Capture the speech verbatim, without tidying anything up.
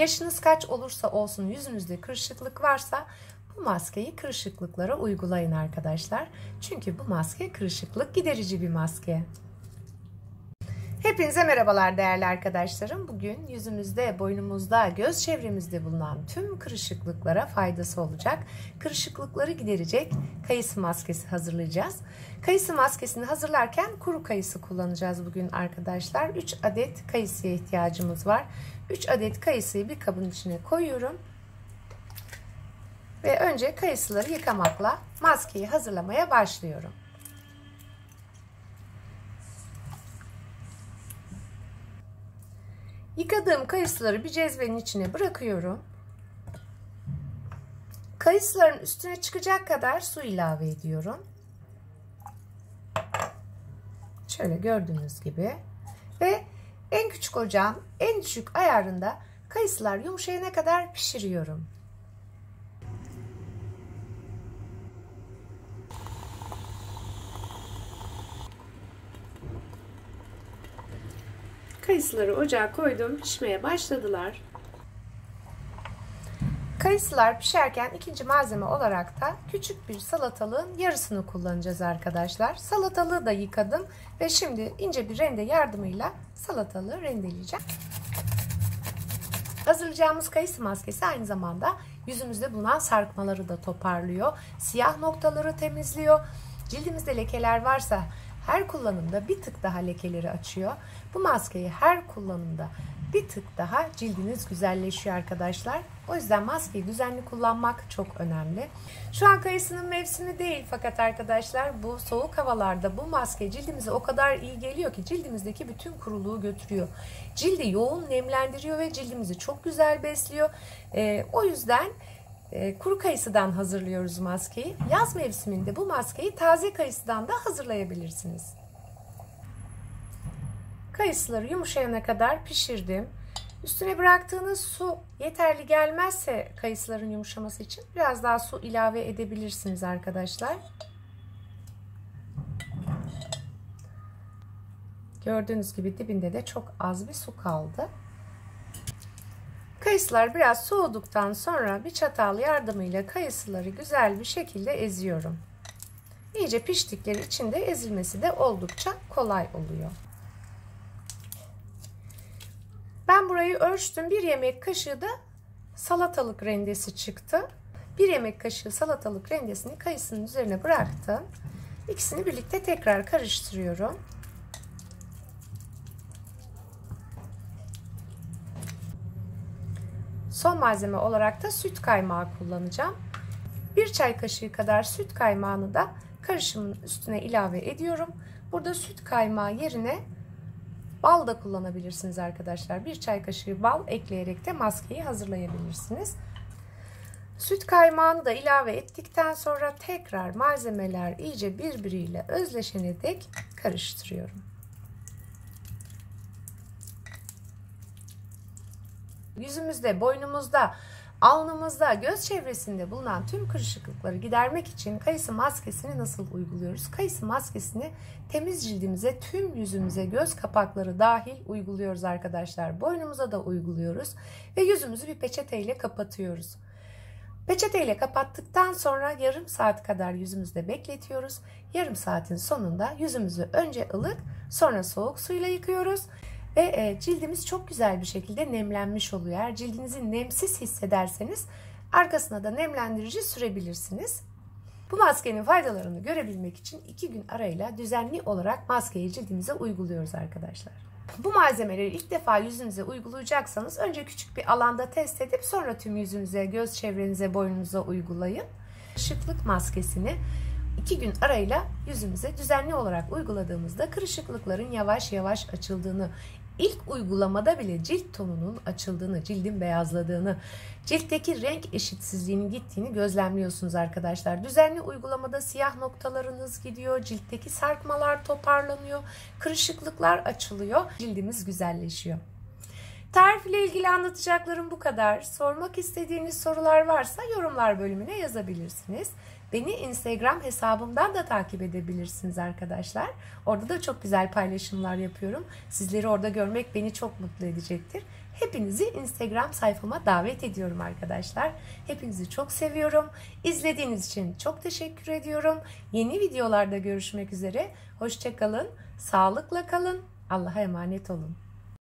Yaşınız kaç olursa olsun yüzünüzde kırışıklık varsa bu maskeyi kırışıklıklara uygulayın arkadaşlar. Çünkü bu maske kırışıklık giderici bir maske. Hepinize merhabalar değerli arkadaşlarım. Bugün yüzümüzde, boynumuzda, göz çevremizde bulunan tüm kırışıklıklara faydası olacak, kırışıklıkları giderecek kayısı maskesi hazırlayacağız. Kayısı maskesini hazırlarken kuru kayısı kullanacağız bugün arkadaşlar. üç adet kayısıya ihtiyacımız var. üç adet kayısıyı bir kabın içine koyuyorum. Ve önce kayısıları yıkamakla maskeyi hazırlamaya başlıyorum. Yıkadığım kayısıları bir cezvenin içine bırakıyorum. Kayısıların üstüne çıkacak kadar su ilave ediyorum. Şöyle gördüğünüz gibi. Ve en küçük ocağın en düşük ayarında kayısılar yumuşayana kadar pişiriyorum. Kayısıları ocağa koydum, pişmeye başladılar. Kayısılar pişerken ikinci malzeme olarak da küçük bir salatalığın yarısını kullanacağız arkadaşlar. Salatalığı da yıkadım ve şimdi ince bir rende yardımıyla salatalığı rendeleyeceğim. Hazırlayacağımız kayısı maskesi aynı zamanda yüzümüzde bulunan sarkmaları da toparlıyor. Siyah noktaları temizliyor. Cildimizde lekeler varsa her kullanımda bir tık daha lekeleri açıyor. Bu maskeyi her kullanımda bir tık daha cildiniz güzelleşiyor arkadaşlar. O yüzden maskeyi düzenli kullanmak çok önemli. Şu an kayısının mevsimi değil fakat arkadaşlar bu soğuk havalarda bu maske cildimize o kadar iyi geliyor ki cildimizdeki bütün kuruluğu götürüyor. Cildi yoğun nemlendiriyor ve cildimizi çok güzel besliyor. Ee, o yüzden kuru kayısıdan hazırlıyoruz maskeyi. Yaz mevsiminde bu maskeyi taze kayısıdan da hazırlayabilirsiniz. Kayısıları yumuşayana kadar pişirdim. Üstüne bıraktığınız su yeterli gelmezse kayısıların yumuşaması için biraz daha su ilave edebilirsiniz arkadaşlar. Gördüğünüz gibi dibinde de çok az bir su kaldı. Kayısılar biraz soğuduktan sonra bir çatal yardımıyla kayısıları güzel bir şekilde eziyorum. İyice piştikleri için de ezilmesi de oldukça kolay oluyor. Ben burayı ölçtüm. Bir yemek kaşığı da salatalık rendesi çıktı. Bir yemek kaşığı salatalık rendesini kayısının üzerine bıraktım. İkisini birlikte tekrar karıştırıyorum. Son malzeme olarak da süt kaymağı kullanacağım. bir çay kaşığı kadar süt kaymağını da karışımın üstüne ilave ediyorum. Burada süt kaymağı yerine bal da kullanabilirsiniz arkadaşlar. bir çay kaşığı bal ekleyerek de maskeyi hazırlayabilirsiniz. Süt kaymağını da ilave ettikten sonra tekrar malzemeler iyice birbiriyle özleşene dek karıştırıyorum. Yüzümüzde, boynumuzda, alnımızda, göz çevresinde bulunan tüm kırışıklıkları gidermek için kayısı maskesini nasıl uyguluyoruz? Kayısı maskesini temiz cildimize, tüm yüzümüze, göz kapakları dahil uyguluyoruz arkadaşlar. Boynumuza da uyguluyoruz ve yüzümüzü bir peçeteyle kapatıyoruz. Peçeteyle kapattıktan sonra yarım saat kadar yüzümüzde bekletiyoruz. Yarım saatin sonunda yüzümüzü önce ılık, sonra soğuk suyla yıkıyoruz. Ve cildimiz çok güzel bir şekilde nemlenmiş oluyor. Eğer cildinizi nemsiz hissederseniz arkasına da nemlendirici sürebilirsiniz. Bu maskenin faydalarını görebilmek için iki gün arayla düzenli olarak maskeyi cildimize uyguluyoruz arkadaşlar. Bu malzemeleri ilk defa yüzünüze uygulayacaksanız önce küçük bir alanda test edip sonra tüm yüzünüze, göz çevrenize, boynunuza uygulayın. Kırışıklık maskesini İki gün arayla yüzümüze düzenli olarak uyguladığımızda kırışıklıkların yavaş yavaş açıldığını, ilk uygulamada bile cilt tonunun açıldığını, cildin beyazladığını, ciltteki renk eşitsizliğinin gittiğini gözlemliyorsunuz arkadaşlar. Düzenli uygulamada siyah noktalarınız gidiyor, ciltteki sarkmalar toparlanıyor, kırışıklıklar açılıyor, cildimiz güzelleşiyor. Tarif ile ilgili anlatacaklarım bu kadar. Sormak istediğiniz sorular varsa yorumlar bölümüne yazabilirsiniz. Beni Instagram hesabımdan da takip edebilirsiniz arkadaşlar. Orada da çok güzel paylaşımlar yapıyorum. Sizleri orada görmek beni çok mutlu edecektir. hepinizi Instagram sayfama davet ediyorum arkadaşlar. Hepinizi çok seviyorum. İzlediğiniz için çok teşekkür ediyorum. Yeni videolarda görüşmek üzere. Hoşça kalın. Sağlıkla kalın. Allah'a emanet olun.